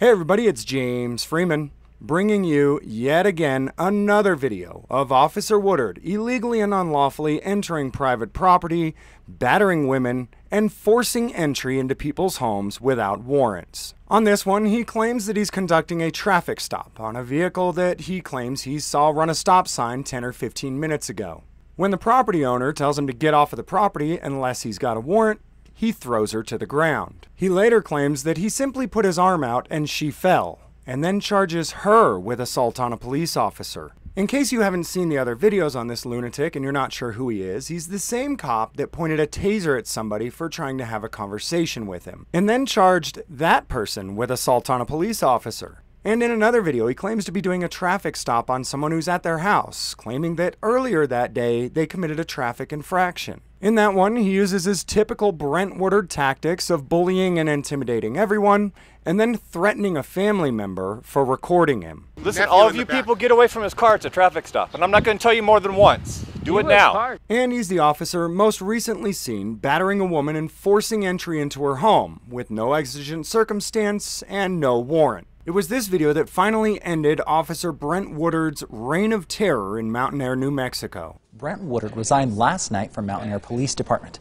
Hey everybody, it's James Freeman, bringing you yet again another video of Officer Woodard illegally and unlawfully entering private property, battering women, and forcing entry into people's homes without warrants. On this one, he claims that he's conducting a traffic stop on a vehicle that he claims he saw run a stop sign 10 or 15 minutes ago. When the property owner tells him to get off of the property unless he's got a warrant, he throws her to the ground. He later claims that he simply put his arm out and she fell, and then charges her with assault on a police officer. In case you haven't seen the other videos on this lunatic and you're not sure who he is, he's the same cop that pointed a taser at somebody for trying to have a conversation with him, and then charged that person with assault on a police officer. And in another video, he claims to be doing a traffic stop on someone who's at their house, claiming that earlier that day they committed a traffic infraction. In that one, he uses his typical Brent Woodard tactics of bullying and intimidating everyone, and then threatening a family member for recording him. Listen, all of you people, get away from his car. It's a traffic stop, and I'm not going to tell you more than once. Do it now. And he's the officer most recently seen battering a woman and forcing entry into her home, with no exigent circumstance and no warrant. It was this video that finally ended Officer Brent Woodard's reign of terror in Mountainair, New Mexico. Brent Woodard resigned last night from Mountainair Police Department.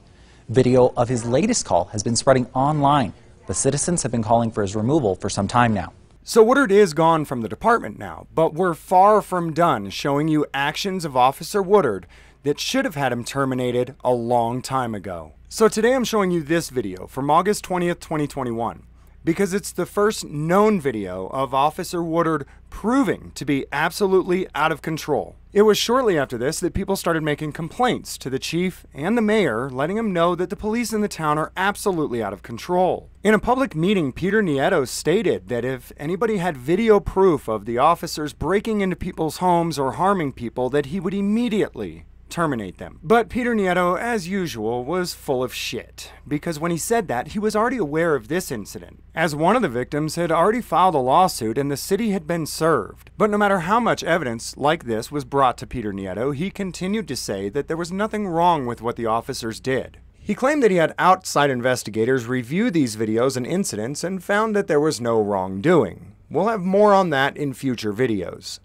Video of his latest call has been spreading online, but citizens have been calling for his removal for some time now. So Woodard is gone from the department now, but we're far from done showing you actions of Officer Woodard that should have had him terminated a long time ago. So today I'm showing you this video from August 20th, 2021. Because it's the first known video of Officer Woodard proving to be absolutely out of control. It was shortly after this that people started making complaints to the chief and the mayor, letting him know that the police in the town are absolutely out of control. In a public meeting, Peter Nieto stated that if anybody had video proof of the officers breaking into people's homes or harming people, that he would immediately terminate them. But Peter Nieto, as usual, was full of shit, because when he said that, he was already aware of this incident, as one of the victims had already filed a lawsuit and the city had been served. But no matter how much evidence like this was brought to Peter Nieto, he continued to say that there was nothing wrong with what the officers did. He claimed that he had outside investigators review these videos and incidents and found that there was no wrongdoing. We'll have more on that in future videos.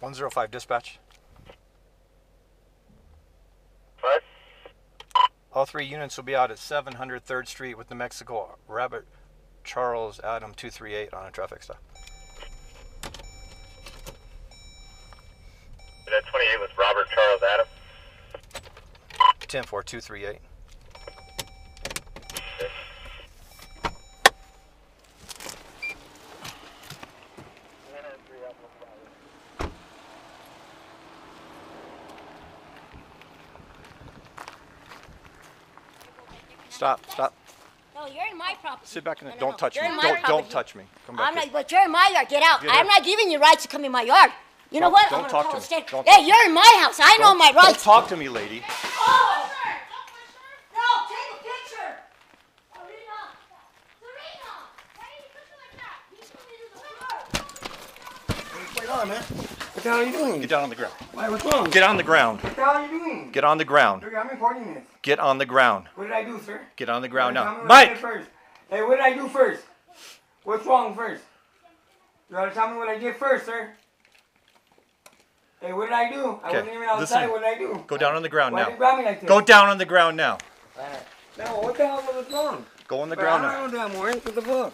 105 dispatch. All three units will be out at 700 3rd Street with New Mexico, Robert Charles Adam 238 on a traffic stop. Unit 28 with Robert Charles Adam. 10-4, 238. Stop, stop. No, you're in my property. Sit back in the, don't touch me. Don't touch me. Come back here. But you're in my yard, get out. I'm not giving you rights to come in my yard. You know what? Don't talk to me. Hey, you're in my house. I know my rights. Don't talk to me, lady. Oh! No, take a picture. Serena! Why did you put me like that? What's going on, man? What the hell are you doing? Get down on the ground. Why, what's wrong? Get on the ground. What the hell are you doing? Get on the ground. I'm recording this. Get on the ground. What did I do, sir? Get on the ground now. Mike! First. Hey, what did I do first? What's wrong first? You gotta tell me what I did first, sir. Hey, what did I do? I wasn't even outside. Listen. What did I do? Go down on the ground now. Why did you grab me like this? Go down on the ground now. No, what the hell was wrong? Go on the ground now. I don't know that more. What the fuck?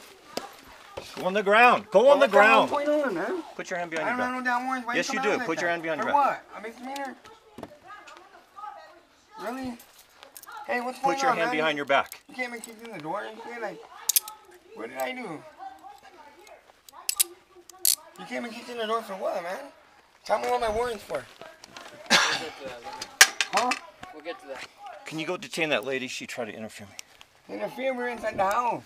Go on the ground. Go on the ground. What's going on, man? Put your hand behind your back. I don't know that more. Why yes, you do. Like put your hand behind your back. For what? A misdemeanor? Really? Hey, what's going on? Put your hand behind your back. You can't make it in the door. Like, what did I do? You can't make it in the door for what, man? Tell me what my warrant's for. We'll get to that later. Huh? We'll get to that. Can you go detain that lady? She tried to interfere me. Interfere? We're inside the house.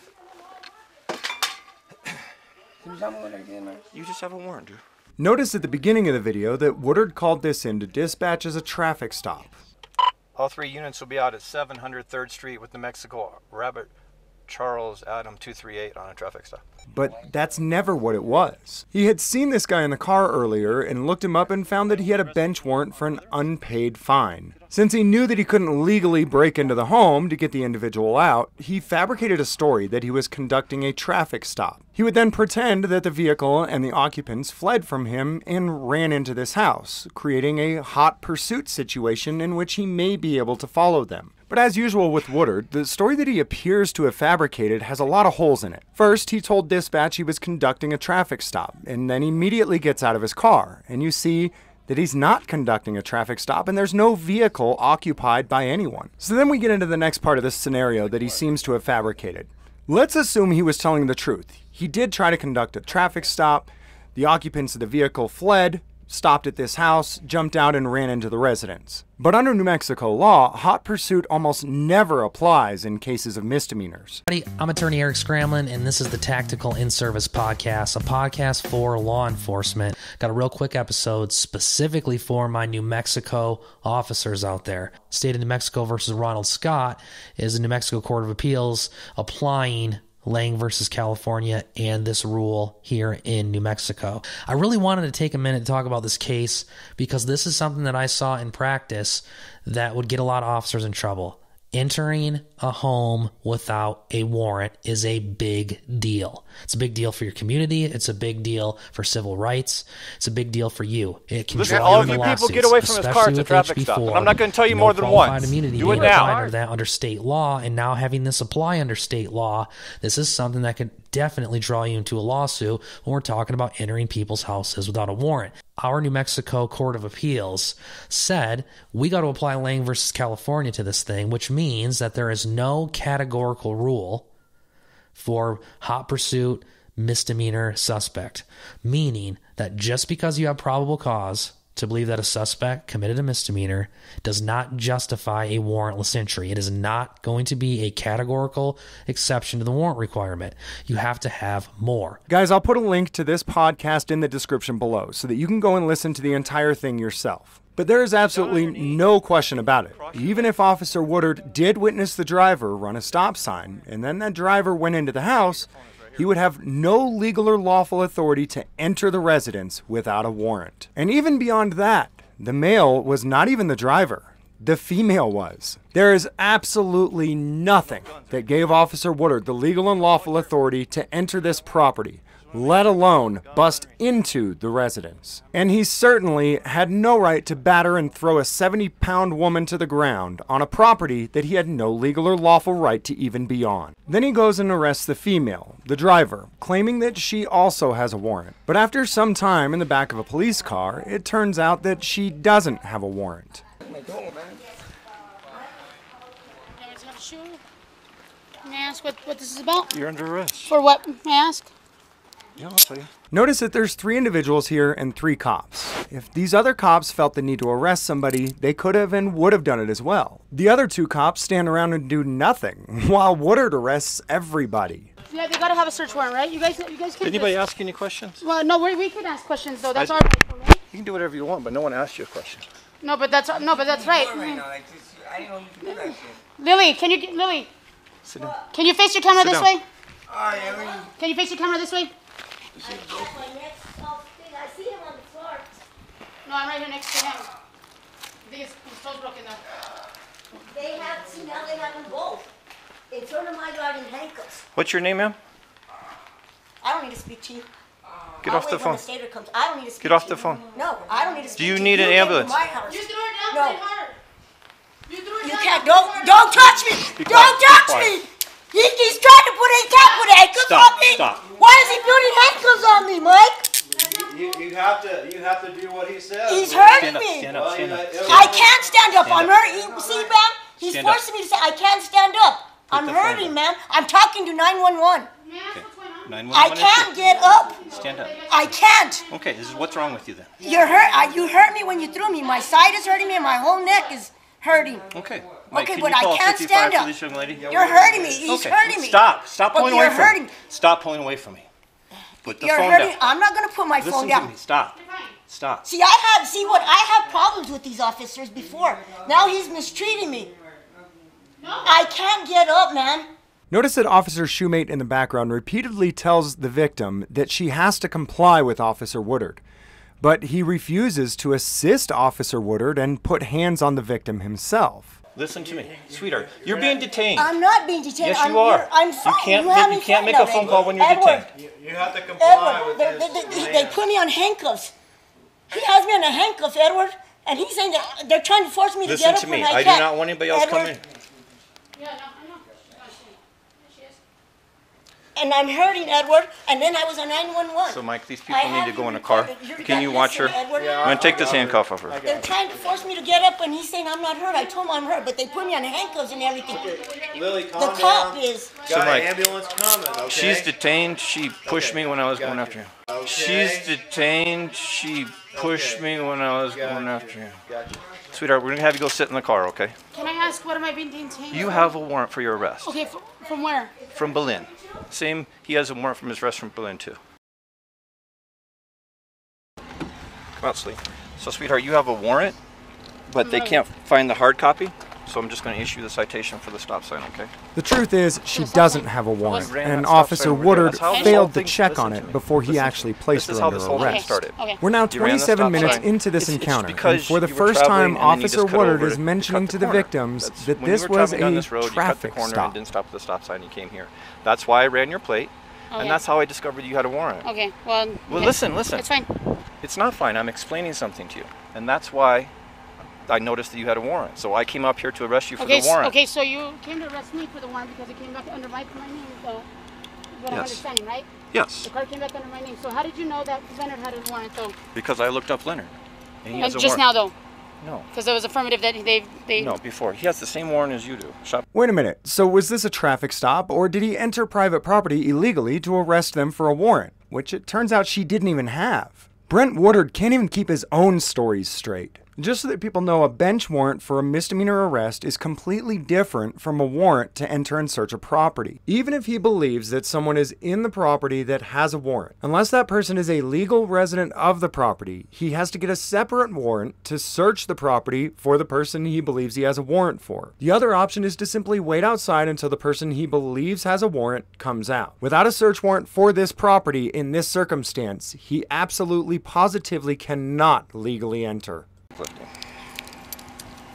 Can you tell me what I did, man? You just have a warrant, dude. Notice at the beginning of the video that Woodard called this into dispatch as a traffic stop. All three units will be out at 700 3rd Street with New Mexico, Robert Charles Adam 238 on a traffic stop. but that's never what it was. He had seen this guy in the car earlier and looked him up and found that he had a bench warrant for an unpaid fine. Since he knew that he couldn't legally break into the home to get the individual out, he fabricated a story that he was conducting a traffic stop. He would then pretend that the vehicle and the occupants fled from him and ran into this house, creating a hot pursuit situation in which he may be able to follow them. But as usual with Woodard, the story that he appears to have fabricated has a lot of holes in it. First, he told dispatch he was conducting a traffic stop, and then immediately gets out of his car, and you see that he's not conducting a traffic stop and there's no vehicle occupied by anyone. So then we get into the next part of this scenario that he seems to have fabricated. Let's assume he was telling the truth. He did try to conduct a traffic stop, the occupants of the vehicle fled, stopped at this house, jumped out and ran into the residence. But under New Mexico law, hot pursuit almost never applies in cases of misdemeanors. I'm attorney Eric Scramlin, and this is the Tactical in In-Service podcast, a podcast for law enforcement. Got a real quick episode specifically for my New Mexico officers out there. State of New Mexico versus Ronald Scott is the New Mexico Court of Appeals applying Lange versus California and this rule here in New Mexico. I really wanted to take a minute to talk about this case because this is something that I saw in practice that would get a lot of officers in trouble. Entering a home without a warrant is a big deal. It's a big deal for your community. It's a big deal for civil rights. It's a big deal for you. It can draw all of you people get away from his car at traffic stop. And I'm not going to tell you more than once. Do it now. Under that, under state law, and now having this apply under state law, this is something that could definitely draw you into a lawsuit when we're talking about entering people's houses without a warrant. Our New Mexico Court of Appeals said we got to apply Lange versus California to this thing, which means that there is no categorical rule for hot pursuit misdemeanor suspect, meaning that just because you have probable cause to believe that a suspect committed a misdemeanor does not justify a warrantless entry. It is not going to be a categorical exception to the warrant requirement. You have to have more. Guys, I'll put a link to this podcast in the description below so that you can go and listen to the entire thing yourself. But there is absolutely no question about it. Even if Officer Woodard did witness the driver run a stop sign, and then that driver went into the house, he would have no legal or lawful authority to enter the residence without a warrant. And even beyond that, the male was not even the driver. The female was. There is absolutely nothing that gave Officer Woodard the legal and lawful authority to enter this property, let alone bust into the residence. And he certainly had no right to batter and throw a 70-pound woman to the ground on a property that he had no legal or lawful right to even be on. Then he goes and arrests the female, the driver, claiming that she also has a warrant. But after some time in the back of a police car, it turns out that she doesn't have a warrant. May I ask what this is about? You're under arrest. For what, may I ask? Yeah, I'll tell you. Notice that there's 3 individuals here and 3 cops. If these other cops felt the need to arrest somebody, they could have and would have done it as well. The other 2 cops stand around and do nothing, while Woodard arrests everybody. Yeah, they gotta have a search warrant, right? You guys can. Anybody ask any questions? Well, no, we can ask questions though. That's our right, right? You can do whatever you want, but no one asks you a question. No, but that's right. Lily, can you sit down. Can you face your camera this way? All right, Lily. Can you face your camera this way? I have my next thing. I see him on the floor. No, I'm right here next to him. I think his toe's broken though. They have, see now they have them both. In front of my garden handcuffs. What's your name, ma'am? I don't need to speak to you. Get off the phone. The comes. I don't need to speak. Get off the phone. No, I don't need to speak to you. Do you need an ambulance? You threw her down pretty hard. You threw her down. You can't. Don't touch me. Don't touch me. He's trying to put his cap with handcuffs on me. Stop. Why is he putting handcuffs on me, Mike? You have to do what he says. He's hurting me. Stand up, stand up. I can't stand up. I'm hurting. See, ma'am? He's forcing me to say I can't stand up. I'm hurting, ma'am. I'm talking to 911. Okay. 911 I can't get up. Stand up. I can't. Okay, this is what's wrong with you then. You're hurt. You hurt me when you threw me. My side is hurting me, and my whole neck is hurting. Okay. Mike, okay, but I can't stand up. Young lady? You're hurting me. He's hurting me. Stop pulling away from me. Stop pulling away from me. Put the phone down. I'm not going to put my phone down. Listen to me. Stop. See, I have problems with these officers before. Now he's mistreating me. No. I can't get up, man. Notice that Officer Shoemate in the background repeatedly tells the victim that she has to comply with Officer Woodard, but he refuses to assist Officer Woodard and put hands on the victim himself. Listen to me, sweetheart. You're being detained. I'm not being detained. Yes, you are. I'm fine. You can't make a phone call when you're detained. You have to comply with this. They put me on handcuffs. He has me on a handcuff, Edward, and he's saying that they're trying to force me to get up when I can't. Listen to me. I do not want anybody else coming in. And I'm hurting, Edward, and then I was on 911. So, Mike, these people need to go in a car. Can you watch her? I'm going to take this handcuff off her. They're trying to force me to get up, and he's saying I'm not hurt. I told him I'm hurt, but they put me on handcuffs and everything. Okay. Lily, calm down. The cop is. So, Mike, ambulance coming, okay? She's detained. She pushed me when I was going after you. Okay. She's detained. She pushed me when I was going after you. Gotcha. Sweetheart, we're going to have you go sit in the car, okay? Can I ask, what am I being detained? You have a warrant for your arrest. Okay, from where? From Berlin. Same, he has a warrant from his arrest from Berlin, too. Come out, sleep. So, sweetheart, you have a warrant, but they can't find the hard copy, so I'm just going to issue the citation for the stop sign, okay? The truth is, she doesn't have a warrant, and Officer Woodard failed to check on it before he actually placed her under arrest. We're now 27 minutes into this encounter, and for the first time, Officer Woodard is mentioning to the victims that this was a traffic stop. Didn't stop at the stop sign, you came here. That's why I ran your plate, and that's how I discovered you had a warrant. Okay, well, listen. It's fine. It's not fine. I'm explaining something to you, and that's why I noticed that you had a warrant, so I came up here to arrest you for the warrant. Okay, so you came to arrest me for the warrant because it came back under my name, so what I'm understanding, right? Yes. The car came back under my name, so how did you know that Leonard had a warrant, though? Because I looked up Leonard, and he has a warrant. Just now, though? No. Because it was affirmative that they... No, before. He has the same warrant as you do. Wait a minute, so was this a traffic stop, or did he enter private property illegally to arrest them for a warrant, which it turns out she didn't even have? Brent Woodard can't even keep his own stories straight. Just so that people know, a bench warrant for a misdemeanor arrest is completely different from a warrant to enter and search a property, even if he believes that someone is in the property that has a warrant. Unless that person is a legal resident of the property, he has to get a separate warrant to search the property for the person he believes he has a warrant for. The other option is to simply wait outside until the person he believes has a warrant comes out. Without a search warrant for this property in this circumstance, he absolutely positively cannot legally enter.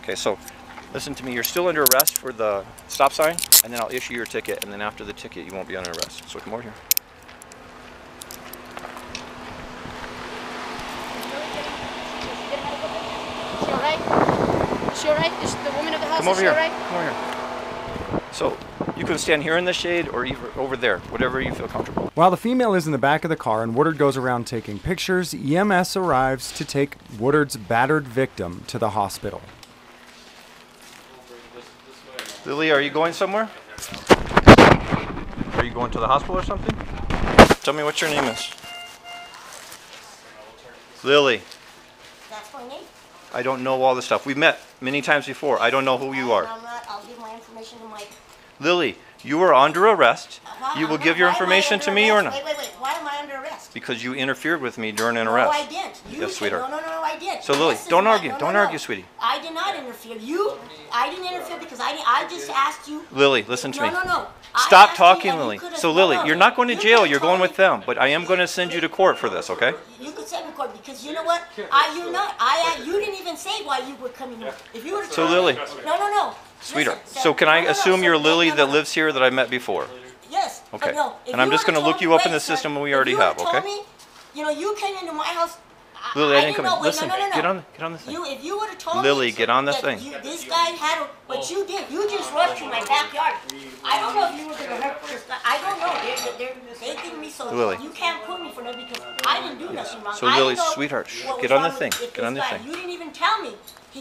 Okay, so listen to me, you're still under arrest for the stop sign, and then I'll issue your ticket, and then after the ticket you won't be under arrest. So come over here. Is she alright? Is she alright? Is the woman of the house, come over here. Alright? Come over here. So, you can stand here in the shade or even over there, whatever you feel comfortable. While the female is in the back of the car and Woodard goes around taking pictures, EMS arrives to take Woodard's battered victim to the hospital. Lily, are you going somewhere? Are you going to the hospital or something? Tell me what your name is. Lily. That's my name. I don't know all this stuff. We've met many times before. I don't know who you are. I'll give my information to Mike. Lily, you are under arrest. You will give your information to me or not? Wait. Why am I under arrest? Because you interfered with me during an arrest. No, I didn't. Yes, sweetheart. No, I did. So, Lily, don't argue. Don't argue, sweetie. I did not interfere. I didn't interfere because I just asked you. Lily, listen to me. No. Stop talking, Lily. So, Lily, you're not going to jail. You're going with them. But I am going to send you to court for this, okay? You could send me to court because you know what? You didn't even say why you were coming here. If you were to. So, Lily. No. Sweetheart, so can I assume you're Lily that lives here that I met before? Yes. Okay. And I'm just going to look you up in the system we already have, okay? You know, you came into my house. Lily, I didn't come in. Listen, get on the thing. If you would have told me. Lily, get on the thing. This guy had what you did. You just rushed through my backyard. I don't know if you were going to hurt this guy. I don't know. They're thinking me so. Lily. You can't put me for nothing because I didn't do nothing wrong. So, Lily, sweetheart, get on the thing. Get on the thing. You didn't even tell me.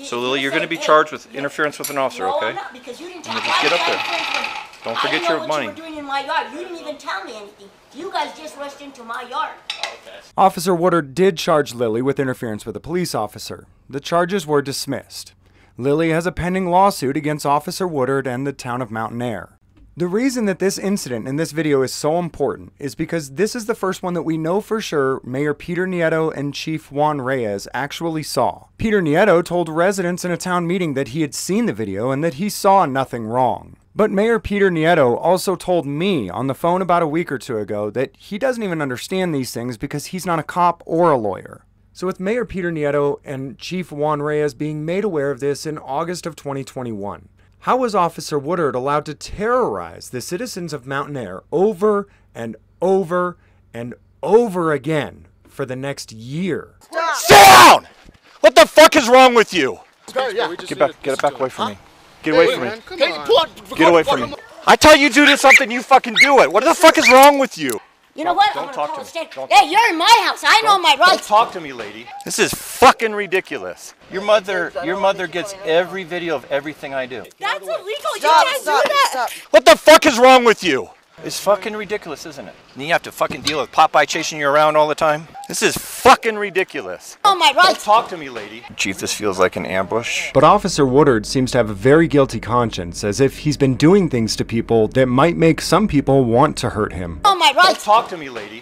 So, Lily, you're going to be charged with interference with an officer, okay? No, I'm not, because you didn't tell me. Just get up there. Don't forget your money. I didn't know what you were doing in my yard. You didn't even tell me anything. You guys just rushed into my yard. Okay. Officer Woodard did charge Lily with interference with a police officer. The charges were dismissed. Lily has a pending lawsuit against Officer Woodard and the town of Mountainair. The reason that this incident in this video is so important is because this is the first one that we know for sure Mayor Peter Nieto and Chief Juan Reyes actually saw. Peter Nieto told residents in a town meeting that he had seen the video and that he saw nothing wrong. But Mayor Peter Nieto also told me on the phone about a week or two ago that he doesn't even understand these things because he's not a cop or a lawyer. So with Mayor Peter Nieto and Chief Juan Reyes being made aware of this in August of 2021, how was Officer Woodard allowed to terrorize the citizens of Mountainair over and over and over again for the next year? Stop. Sit down! What the fuck is wrong with you? Get away from me. Get away from me. Get away from me. I tell you do something, you fucking do it. What the fuck is wrong with you? You know what? Don't talk to me. Hey, you're in my house. I know my rights. Don't talk to me, lady. This is fucking ridiculous. Your mother gets every video of everything I do. That's illegal. You can't do that. What the fuck is wrong with you? It's fucking ridiculous, isn't it? And you have to fucking deal with Popeye chasing you around all the time? This is fucking ridiculous. Oh my God. Don't talk to me, lady. Chief, this feels like an ambush. But Officer Woodard seems to have a very guilty conscience, as if he's been doing things to people that might make some people want to hurt him. Oh my God. Don't talk to me, lady.